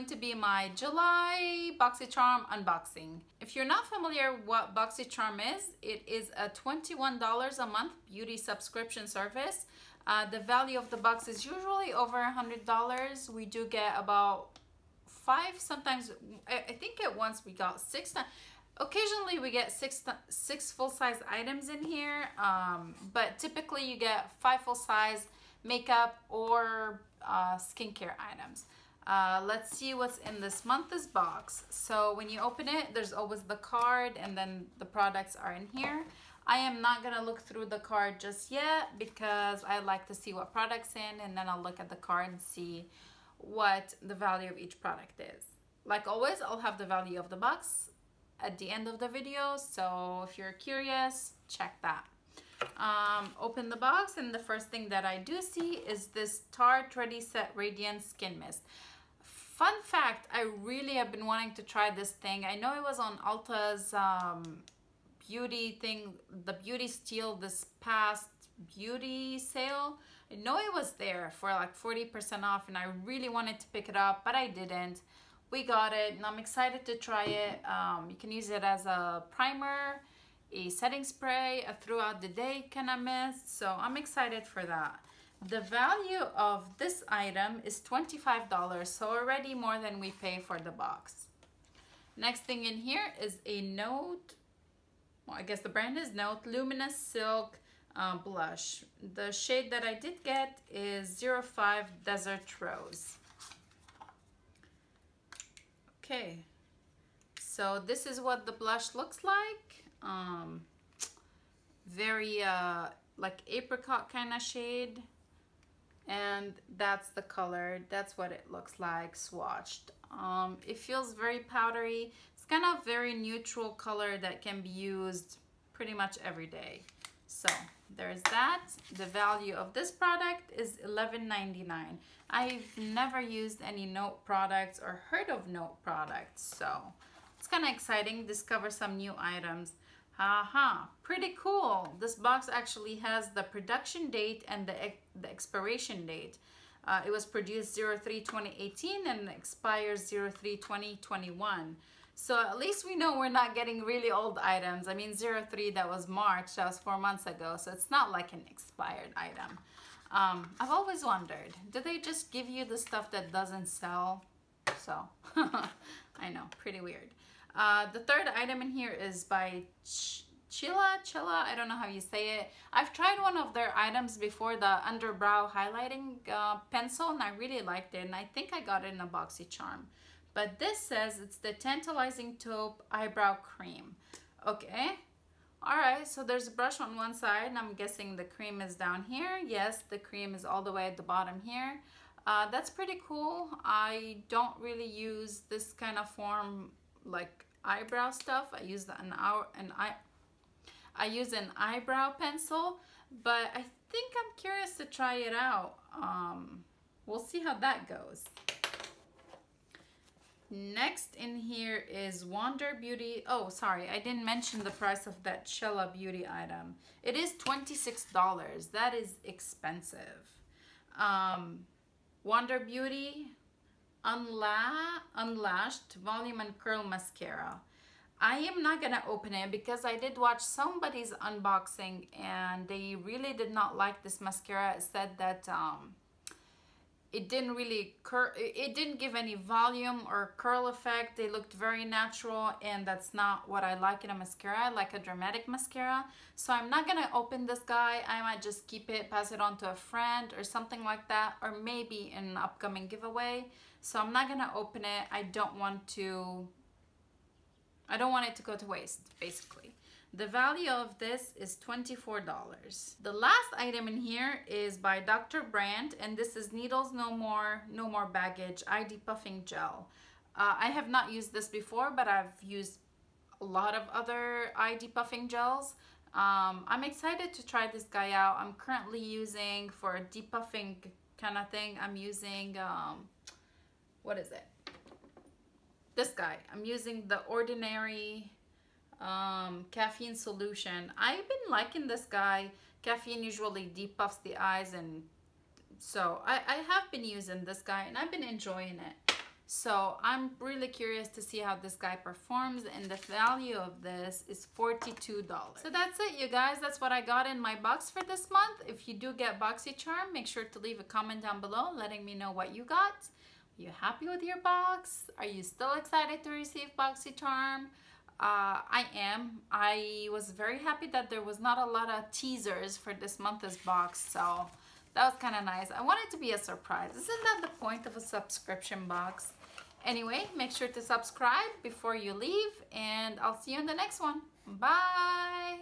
going to be my July Boxycharm unboxing. If you're not familiar what Boxycharm is, it is a $21 a month beauty subscription service. The value of the box is usually over $100. We do get about five, sometimes I think at once we got six. Occasionally we get six full-size items in here, but typically you get five full-size makeup or skincare items. Let's see what's in this month's box. So when you open it, there's always the card, and then the products are in here. I am not gonna look through the card just yet because I like to see what products in, and then I'll look at the card and see what the value of each product is. Like always, I'll have the value of the box at the end of the video, so if you're curious, check that. Open the box, and the first thing that I do see is this Tarte Ready Set Radiant Skin Mist. Fun fact, I really have been wanting to try this thing. I know it was on Ulta's beauty thing, the beauty steal this past beauty sale. I know it was there for like 40% off, and I really wanted to pick it up, but I didn't. We got it, and I'm excited to try it. You can use it as a primer, a setting spray, a throughout the day kind of mist, so I'm excited for that. The value of this item is $25, so already more than we pay for the box. Next thing in here is a Note, well, I guess the brand is Note, Luminous Silk Blush. The shade that I did get is 05 Desert Rose. Okay, so this is what the blush looks like. Very like apricot kind of shade, and that's the color. That's what it looks like swatched. It feels very powdery. It's kind of very neutral color that can be used pretty much every day. So there's that. The value of this product is $11.99. I've never used any Note products or heard of Note products, so it's kind of exciting. Discover some new items. Pretty cool. This box actually has the production date and the expiration date. It was produced 03-2018 and expires 03-2021. So at least we know we're not getting really old items. I mean, 03, that was March, that was 4 months ago, so it's not like an expired item. I've always wondered, do they just give you the stuff that doesn't sell? So, I know, pretty weird. The third item in here is by Chella, I don't know how you say it. I've tried one of their items before, the underbrow highlighting pencil, and I really liked it, and I think I got it in a Boxycharm. But this says it's the Tantalizing Taupe Eyebrow Cream. Okay. All right. So there's a brush on one side, and I'm guessing the cream is down here. Yes, the cream is all the way at the bottom here. That's pretty cool. I don't really use this kind of form like eyebrow stuff. I use an eyebrow pencil, but I think I'm curious to try it out. We'll see how that goes. Next in here is Wander Beauty. Oh, sorry, I didn't mention the price of that Chella beauty item. It is $26. That is expensive. Wander Beauty Unlashed Volume and Curl Mascara. I am not gonna open it because I did watch somebody's unboxing, and they really did not like this mascara. It said that it didn't really curl, it didn't give any volume or curl effect. They looked very natural, and that's not what I like in a mascara. I like a dramatic mascara. So I'm not gonna open this guy. I might just keep it, pass it on to a friend or something like that, or maybe in an upcoming giveaway. So I'm not gonna open it. I don't want it to go to waste, basically. The value of this is $24. The last item in here is by Dr. Brandt, and this is Needles No More Baggage Eye Depuffing Gel. I have not used this before, but I've used a lot of other eye depuffing gels. I'm excited to try this guy out. I'm currently using, for a depuffing kind of thing, I'm using, what is it? This guy. I'm using The Ordinary caffeine solution. I've been liking this guy. Caffeine usually depuffs the eyes, and so I have been using this guy, and I've been enjoying it. So I'm really curious to see how this guy performs, and the value of this is $42. So that's it, you guys. That's what I got in my box for this month. If you do get Boxycharm, make sure to leave a comment down below letting me know what you got. Are you happy with your box? Are you still excited to receive Boxycharm? I am. I was very happy that there was not a lot of teasers for this month's box, so that was kind of nice. I wanted to be a surprise. Isn't that the point of a subscription box? Anyway, make sure to subscribe before you leave, and I'll see you in the next one. Bye!